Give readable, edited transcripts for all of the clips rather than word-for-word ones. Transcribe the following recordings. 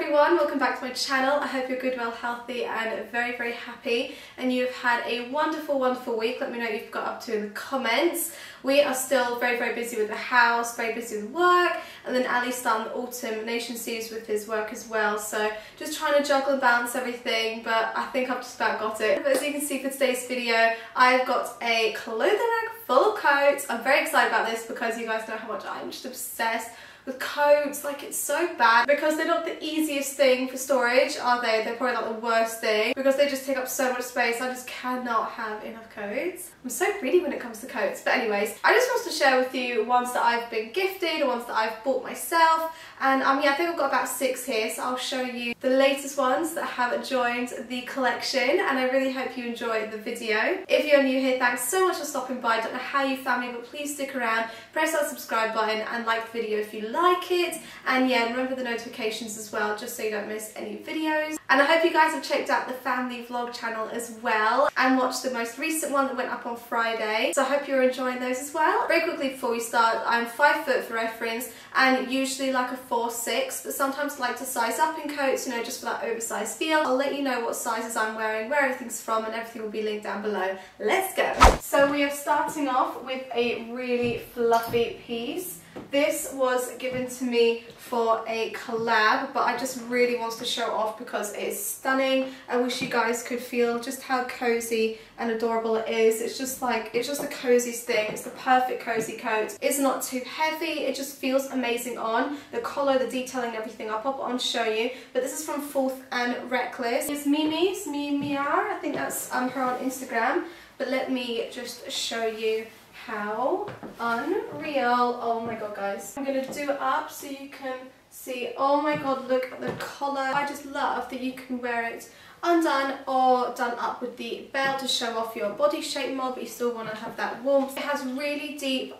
everyone, welcome back to my channel. I hope you're good, well, healthy and very, very happy, and you've had a wonderful, wonderful week. Let me know what you've got up to in the comments. We are still very, very busy with the house, very busy with work, and then Ali's starting the Autumn Nation series with his work as well, so just trying to juggle and balance everything, but I think I've just about got it. But as you can see for today's video, I've got a clothing rack full of coats. I'm very excited about this because you guys know how much I'm just obsessed with coats. Like, it's so bad because they're not the easiest thing for storage, are they? They're probably not the worst thing because they just take up so much space. I just cannot have enough coats. I'm so greedy when it comes to coats. But anyways, I just wanted to share with you ones that I've been gifted or ones that I've bought myself, and yeah, I think I've got about 6 here, so I'll show you the latest ones that have joined the collection, and I really hope you enjoy the video. If you're new here, thanks so much for stopping by. I don't know how you found me, but please stick around, press that subscribe button and like the video if you like it, and yeah, remember the notifications as well, just so you don't miss any videos. And I hope you guys have checked out the family vlog channel as well and watched the most recent one that went up on Friday, so I hope you're enjoying those as well. Very quickly before we start, I'm 5 foot for reference and usually like a 4'6", but sometimes I like to size up in coats, you know, just for that oversized feel. I'll let you know what sizes I'm wearing, where everything's from, and everything will be linked down below. Let's go. So we are starting off with a really fluffy piece. This was given to me for a collab, but I just really wanted to show off because it is stunning. I wish you guys could feel just how cozy and adorable it is. It's just like, it's just the coziest thing. It's the perfect cozy coat. It's not too heavy. It just feels amazing on. The collar, the detailing, everything. I'll pop it on to show you. But this is from 4th and Reckless. It's Mimi's, Mimiar. I think that's her on Instagram. But let me just show you how unreal. Oh my god, guys, I'm gonna do it up so you can see. Oh my god, look at the collar. I just love that you can wear it undone or done up with the belt to show off your body shape more, but you still want to have that warmth. It has really deep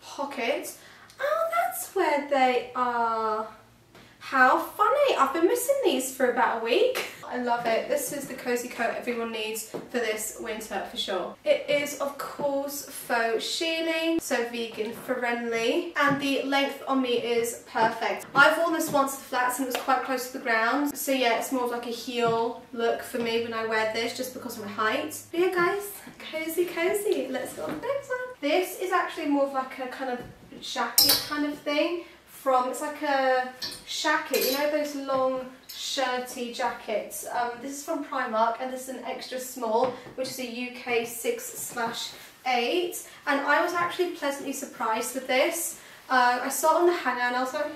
pockets. Oh, that's where they are. How funny. I've been missing these for about a week. I love it. This is the cozy coat everyone needs for this winter for sure. It is of course faux sheening, so vegan friendly, and the length on me is perfect. I've worn this once to flats and it was quite close to the ground, so yeah, it's more of like a heel look for me when I wear this just because of my height. But yeah guys, cozy cozy. Let's go on the next one. This is actually more of like a kind of jacket kind of thing. It's like a shacket, you know, those long shirty jackets. This is from Primark and this is an extra small, which is a UK 6/8, and I was actually pleasantly surprised with this. I saw it on the hanger and I was like,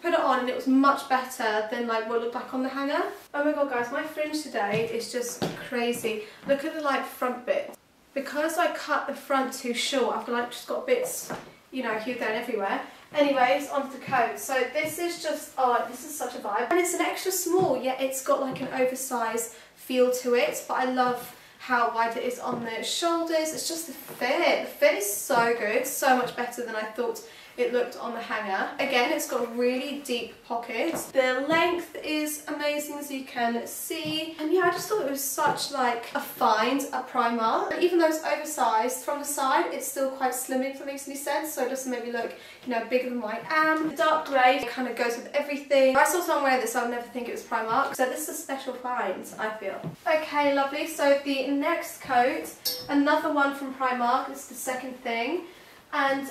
put it on, and it was much better than like what looked like on the hanger. Oh my god guys, my fringe today is just crazy. Look at the like front bit. Because I cut the front too short, I've like just got bits, you know, here, there and everywhere. Anyways, onto the coat. So this is just, oh, this is such a vibe. And it's an extra small, yet it's got like an oversized feel to it. But I love how wide it is on the shoulders. It's just the fit. The fit is so good, so much better than I thought it looked on the hanger. Again, it's got really deep pockets. The length is amazing as you can see. And yeah, I just thought it was such like a find at Primark. And even though it's oversized from the side, it's still quite slim, if that makes any sense. So it doesn't make me look, you know, bigger than I am. The dark grey kind of goes with everything. If I saw someone wear this, I would never think it was Primark. So this is a special find, I feel. Okay, lovely. So the next coat, another one from Primark. It's the second thing. And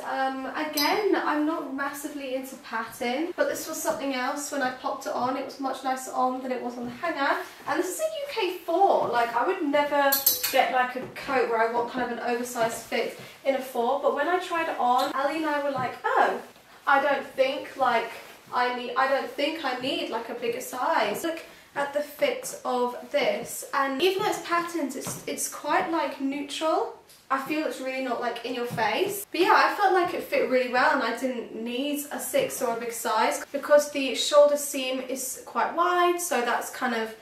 again, I'm not massively into pattern, but this was something else. When I popped it on, it was much nicer on than it was on the hanger. And this is a UK 4. Like, I would never get like a coat where I want kind of an oversized fit in a 4. But when I tried it on, Ali and I were like, oh, I don't think I need like a bigger size. Look at the fit of this. And even though it's patterns, it's quite like neutral. I feel it's really not like in your face. But yeah, I felt like it fit really well and I didn't need a 6 or a big size because the shoulder seam is quite wide, so that's kind of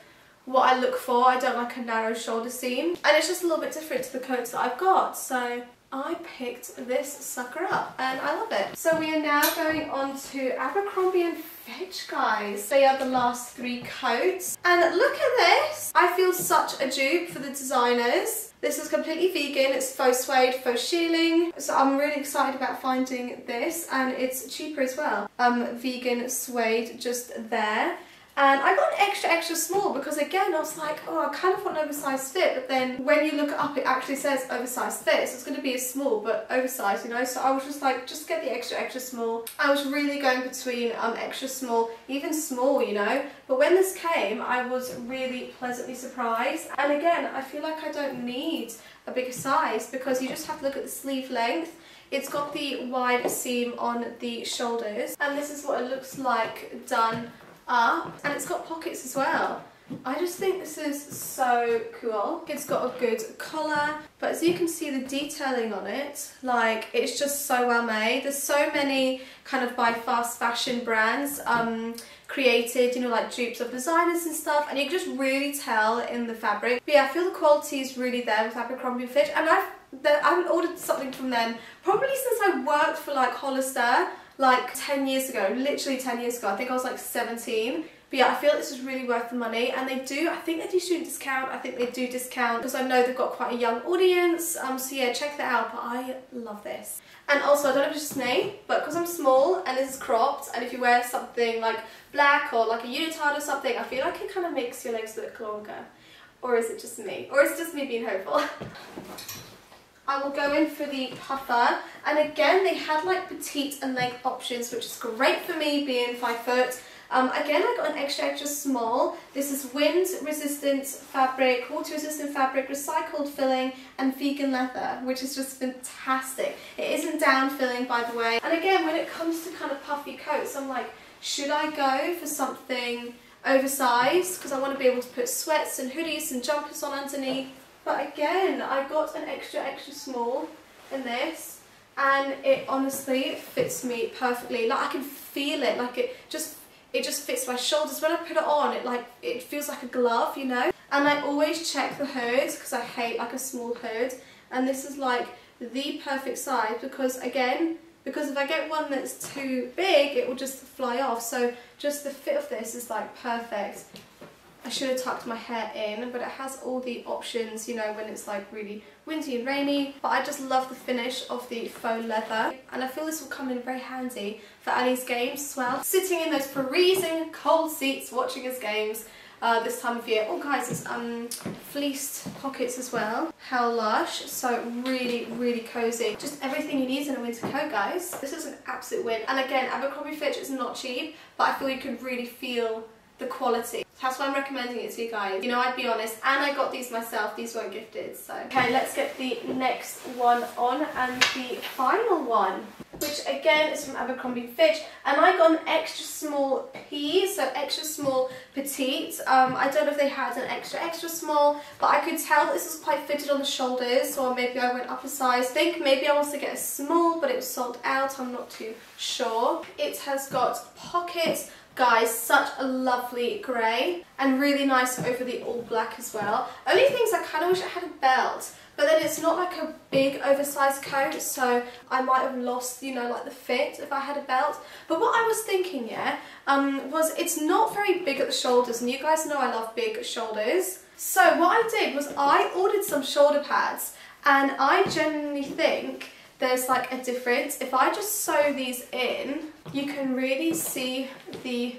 what I look for. I don't like a narrow shoulder seam. And it's just a little bit different to the coats that I've got, so I picked this sucker up and I love it. So we are now going on to Abercrombie & Fitch, guys. They are the last 3 coats. And look at this! I feel such a dupe for the designers. This is completely vegan, it's faux suede, faux shearling, so I'm really excited about finding this, and it's cheaper as well. Vegan suede just there. And I got an extra small because, again, I was like, oh, I kind of want an oversized fit, but then when you look it up, it actually says oversized fit, so it's going to be a small but oversized, you know. So I was just like, just get the extra small. I was really going between extra small, even small, you know. But when this came, I was really pleasantly surprised. And again, I feel like I don't need a bigger size because you just have to look at the sleeve length. It's got the wide seam on the shoulders, and this is what it looks like done up, and it's got pockets as well. I just think this is so cool. It's got a good collar, but as you can see the detailing on it, like, it's just so well made. There's so many kind of by fast fashion brands created, you know, like dupes of designers and stuff, and you can just really tell in the fabric. But yeah, I feel the quality is really there with Abercrombie & Fitch, and I haven't ordered something from them probably since I worked for like Hollister like 10 years ago, literally 10 years ago. I think I was like 17. But yeah, I feel this is really worth the money, and they do, I think they do student discount, I think they do discount because I know they've got quite a young audience, so yeah, check that out. But I love this. And also, I don't know if it's just me, but because I'm small and this is cropped, and if you wear something like black or like a unitard or something, I feel like it kind of makes your legs look longer. Or is it just me? Or is it just me being hopeful? I will go in for the puffer, and again, they had like petite and length options, which is great for me being 5 foot. Again, I got an extra small. This is wind resistant fabric, water resistant fabric, recycled filling, and vegan leather, which is just fantastic. It isn't down filling, by the way. And again, when it comes to kind of puffy coats, I'm like, should I go for something oversized? Because I want to be able to put sweats and hoodies and jumpers on underneath. But again, I got an extra small in this, and it honestly fits me perfectly. Like, I can feel it, like it just fits my shoulders. When I put it on, it feels like a glove, you know. And I always check the hood because I hate like a small hood, and this is like the perfect size because, again, because if I get one that's too big, it will just fly off. So just the fit of this is like perfect. I should have tucked my hair in, but it has all the options, you know, when it's like really windy and rainy. But I just love the finish of the faux leather, and I feel this will come in very handy for Ali's games as well. Sitting in those freezing cold seats watching his games this time of year. Oh guys, it's fleeced pockets as well. How lush. So really cozy. Just everything you need in a winter coat, guys. This is an absolute win. And again, Abercrombie & Fitch is not cheap, but I feel you can really feel the quality. That's why I'm recommending it to you guys. You know, I'd be honest, and I got these myself. These weren't gifted, so. Okay, let's get the next one on, and the final one, which again is from Abercrombie & Fitch, and I got an extra small P, so extra small petite. I don't know if they had an extra small, but I could tell this was quite fitted on the shoulders, or maybe I went up a size. I think maybe I wanted to get a small, but it was sold out, I'm not too sure. It has got pockets. Guys, such a lovely grey, and really nice over the all black as well. Only things, I kind of wish it had a belt, but then it's not like a big oversized coat, so I might have lost, you know, like the fit if I had a belt. But what I was thinking, yeah, was it's not very big at the shoulders, and you guys know I love big shoulders. So what I did was I ordered some shoulder pads, and I genuinely think there's like a difference. If I just sew these in, you can really see the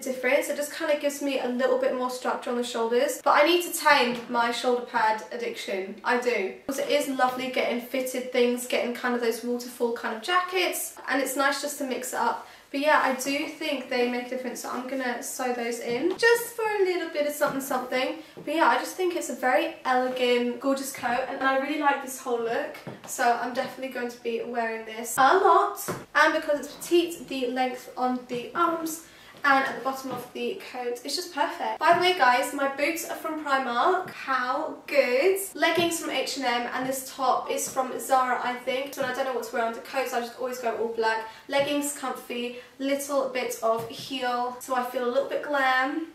difference. It just kind of gives me a little bit more structure on the shoulders. But I need to tame my shoulder pad addiction. I do. Because it is lovely getting fitted things, getting kind of those waterfall kind of jackets. And it's nice just to mix it up. But yeah, I do think they make a difference, so I'm going to sew those in just for a little bit of something. But yeah, I just think it's a very elegant, gorgeous coat, and I really like this whole look, so I'm definitely going to be wearing this a lot. And because it's petite, the length on the arms and at the bottom of the coat, it's just perfect. By the way, guys, my boots are from Primark. How good! Leggings from H&M, and this top is from Zara, I think. So I don't know what to wear under coats, I just always go all black. Leggings comfy, little bit of heel, so I feel a little bit glam.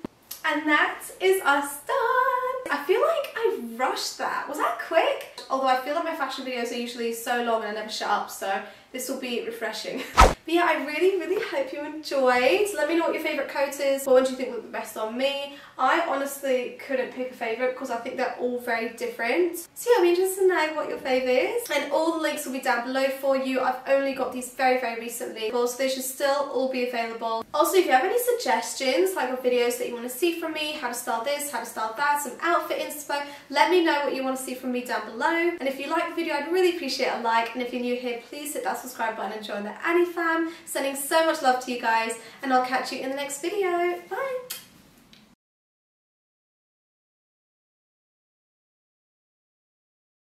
And that is us done! I feel like I rushed that. Was that quick? Although I feel like my fashion videos are usually so long and I never shut up, so this will be refreshing. But yeah, I really, really hope you enjoyed. Let me know what your favourite coat is. What one do you think looked the best on me? I honestly couldn't pick a favourite because I think they're all very different. So yeah, I'm interested to know what your favourite is. And all the links will be down below for you. I've only got these very, very recently, so they should still all be available. Also, if you have any suggestions, like of videos that you want to see from me, how to style this, how to style that, some outfit inspo, let me know what you want to see from me down below. And if you like the video, I'd really appreciate a like. And if you're new here, please hit that subscribe button and join the Annie fam. Sending so much love to you guys, and I'll catch you in the next video. Bye!